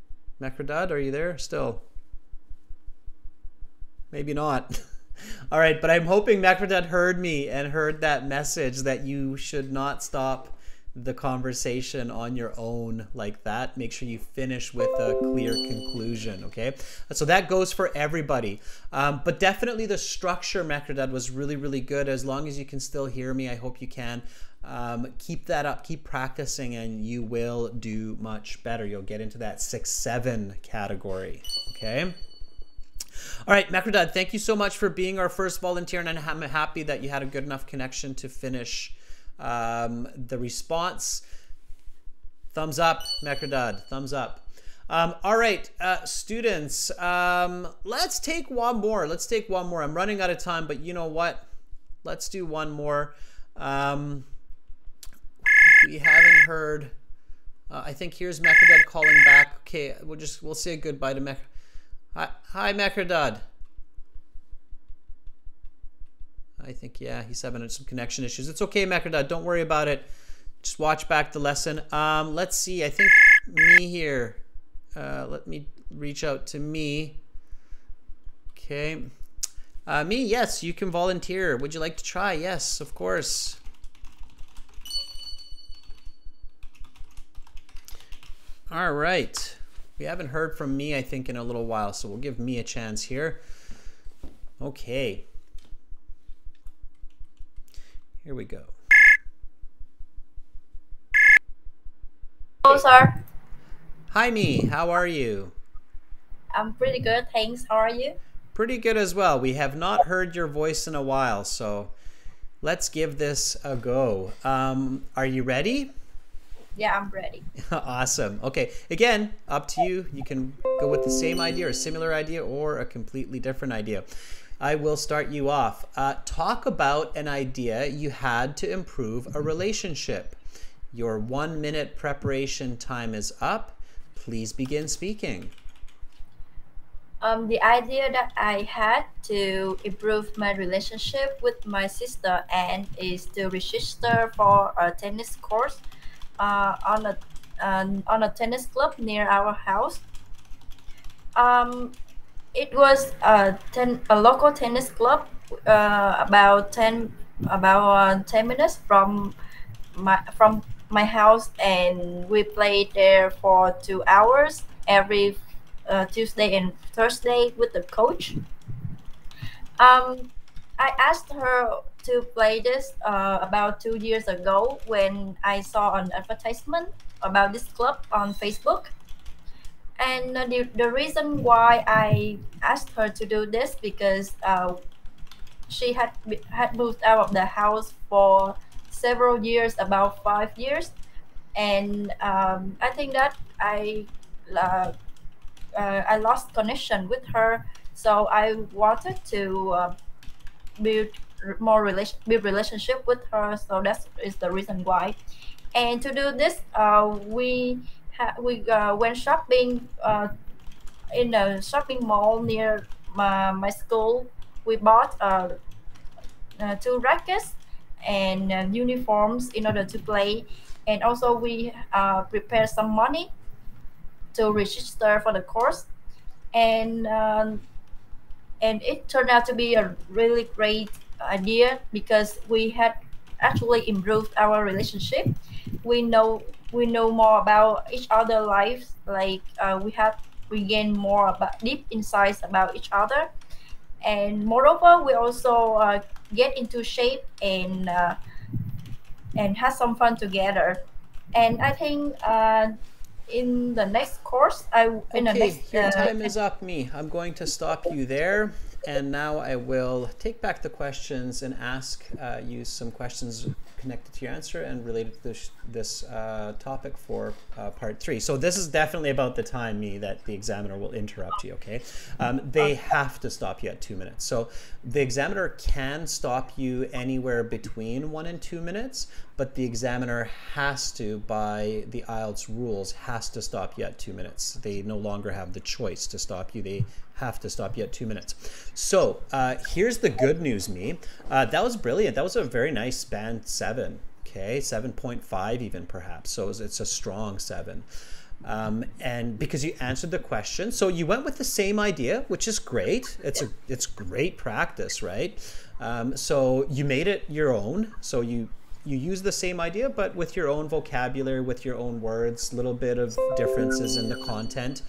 Mehrdad, are you there still? Maybe not. All right, but I'm hoping Mehrdad heard me and heard that message that you should not stop the conversation on your own like that. Make sure you finish with a clear conclusion, okay? So that goes for everybody. Um, but definitely the structure, Mehrdad, was really, really good. As long as you can still hear me, I hope you can. Um, keep that up, keep practicing, and you will do much better. You'll get into that six seven category, okay? All right, Mehrdad, thank you so much for being our first volunteer, and I'm happy that you had a good enough connection to finish um, the response. Thumbs up, Mehrdad, thumbs up. Um, all right, uh, students, um, let's take one more. Let's take one more. I'm running out of time, but you know what? Let's do one more. Um, we haven't heard. Uh, I think here's Mehrdad calling back. Okay, we'll just we'll say goodbye to Mehrdad. Hi, hi Mehrdad. I think, yeah, he's having some connection issues. It's okay, Mehrdad. Don't worry about it. Just watch back the lesson. Um, let's see. I think me here. Uh, let me reach out to me. Okay. Uh, me, yes, you can volunteer. Would you like to try? Yes, of course. All right. We haven't heard from me, I think, in a little while, so we'll give me a chance here. Okay. Here we go. Hello, sir. Hi, me. How are you? I'm pretty good, thanks. How are you? Pretty good as well. We have not heard your voice in a while, so let's give this a go. Um, are you ready? Yeah, I'm ready. Awesome. Okay. Again, up to you. You can go with the same idea, or a similar idea, or a completely different idea. I will start you off. Uh, talk about an idea you had to improve a relationship. Your one minute preparation time is up. Please begin speaking. Um, the idea that I had to improve my relationship with my sister Anne is to register for a tennis course uh, on a uh, on a tennis club near our house. Um, it was a ten a local tennis club uh, about ten about uh, ten minutes from my from my house, and we played there for two hours every Uh, Tuesday and Thursday with the coach. Um, I asked her to play this uh, about two years ago when I saw an advertisement about this club on Facebook. And uh, the, the reason why I asked her to do this because uh, she had, had moved out of the house for several years, about five years. And um, I think that I... Uh, Uh, I lost connection with her, so I wanted to uh, build more relation, build relationship with her. So that is the reason why. And to do this, uh, we ha we uh, went shopping uh, in a shopping mall near my, my school. We bought uh, uh, two rackets and uh, uniforms in order to play, and also we uh, prepared some money to register for the course, and um, and it turned out to be a really great idea because we had actually improved our relationship. We know we know more about each other's lives. Like uh, we have we gain more about deep insights about each other, and moreover, we also uh, get into shape and uh, and have some fun together. And I think. Uh, In the next course, I in okay, the next your uh, time is up, me. I'm going to stop you there, and now I will take back the questions and ask uh, you some questions connected to your answer and related to this, this uh, topic for uh, part three. So this is definitely about the time, me, that the examiner will interrupt you. Okay, um, they have to stop you at two minutes. So the examiner can stop you anywhere between one and two minutes. But the examiner has to, by the I E L T S rules, has to stop you at two minutes. They no longer have the choice to stop you. They have to stop you at two minutes. So uh, here's the good news, me. Uh, that was brilliant. That was a very nice band seven, okay? seven point five even perhaps, so it's a strong seven. Um, and because you answered the question, so you went with the same idea, which is great. It's a, it's great practice, right? Um, so you made it your own, so you, You use the same idea, but with your own vocabulary, with your own words, little bit of differences in the content.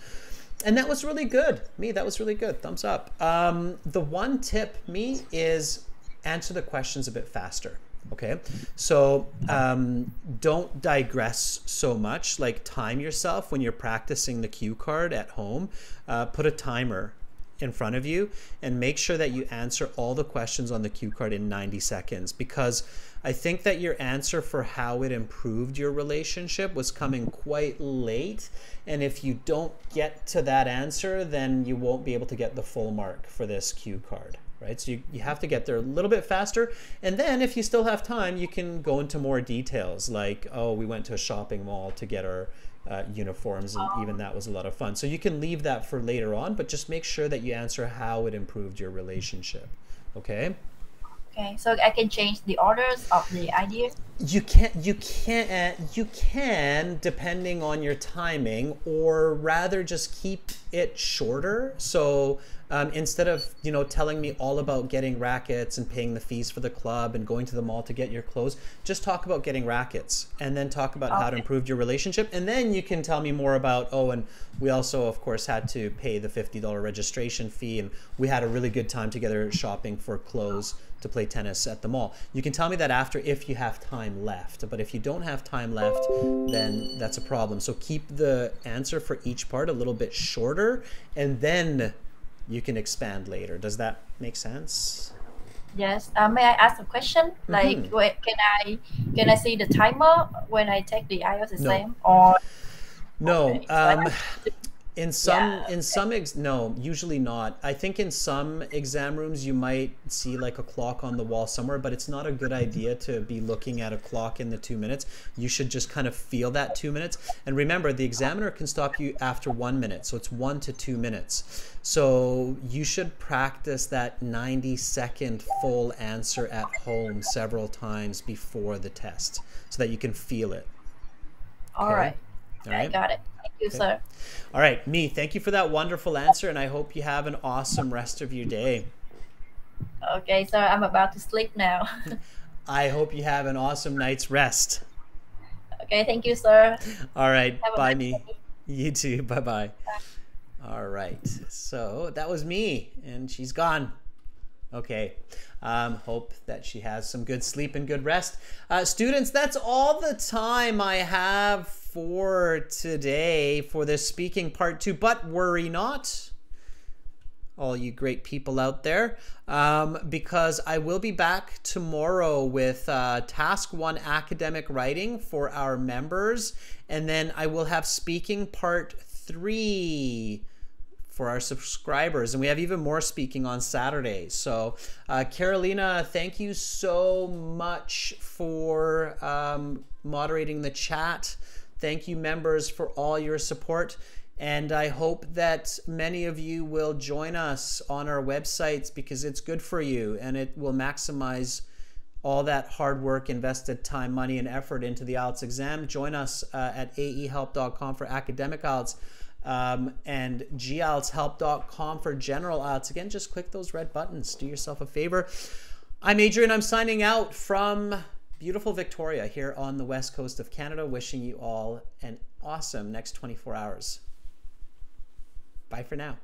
And that was really good. Me, that was really good. Thumbs up. Um, the one tip, me, is answer the questions a bit faster. Okay, so um, don't digress so much. Like time yourself when you're practicing the cue card at home. Uh, put a timer in front of you and make sure that you answer all the questions on the cue card in ninety seconds, because I think that your answer for how it improved your relationship was coming quite late, and if you don't get to that answer, then you won't be able to get the full mark for this cue card, right? So you, you have to get there a little bit faster, and then if you still have time, you can go into more details like, oh, we went to a shopping mall to get our Uh, uniforms, and even that was a lot of fun. So you can leave that for later on, but just make sure that you answer how it improved your relationship. Okay? Okay, so I can change the orders of the ideas? You can, you can, you can, depending on your timing, or rather just keep it shorter. So um, instead of, you know, telling me all about getting rackets and paying the fees for the club and going to the mall to get your clothes, just talk about getting rackets and then talk about okay. how to improve your relationship. And then you can tell me more about, oh, and we also, of course, had to pay the fifty dollar registration fee, and we had a really good time together shopping for clothes to play tennis at the mall. You can tell me that after if you have time left, but if you don't have time left, then that's a problem. So keep the answer for each part a little bit shorter, and then you can expand later. Does that make sense? Yes. Uh, may I ask a question? Like, mm-hmm. wait, can I can I see the timer when I take the I E L T S exam? No. Or no. Okay, so um, In some, yeah, okay. in some, ex no, usually not. I think in some exam rooms, you might see like a clock on the wall somewhere, but it's not a good idea to be looking at a clock in the two minutes. You should just kind of feel that two minutes. And remember, the examiner can stop you after one minute. So it's one to two minutes. So you should practice that ninety second full answer at home several times before the test so that you can feel it. All okay? right. All right. I got it. Thank you, sir. All right, Mi, thank you for that wonderful answer, and I hope you have an awesome rest of your day. Okay, sir, I'm about to sleep now. I hope you have an awesome night's rest. Okay, thank you, sir. All right, bye, Mi. You too, bye-bye. All right, so that was Mi, and she's gone. Okay, um, hope that she has some good sleep and good rest. Uh, students, that's all the time I have for today for this speaking part two, but worry not, all you great people out there, um, because I will be back tomorrow with uh, task one academic writing for our members, and then I will have speaking part three for our subscribers, and we have even more speaking on Saturday. So uh, Carolina, thank you so much for um, moderating the chat. Thank you, members, for all your support, and I hope that many of you will join us on our websites because it's good for you and it will maximize all that hard work, invested time, money, and effort into the I E L T S exam. Join us uh, at A E help dot com for academic I E L T S. Um, and G I E L T S help dot com for general I E L T S. Again, just click those red buttons. Do yourself a favor. I'm Adrian. I'm signing out from beautiful Victoria here on the west coast of Canada, wishing you all an awesome next twenty-four hours. Bye for now.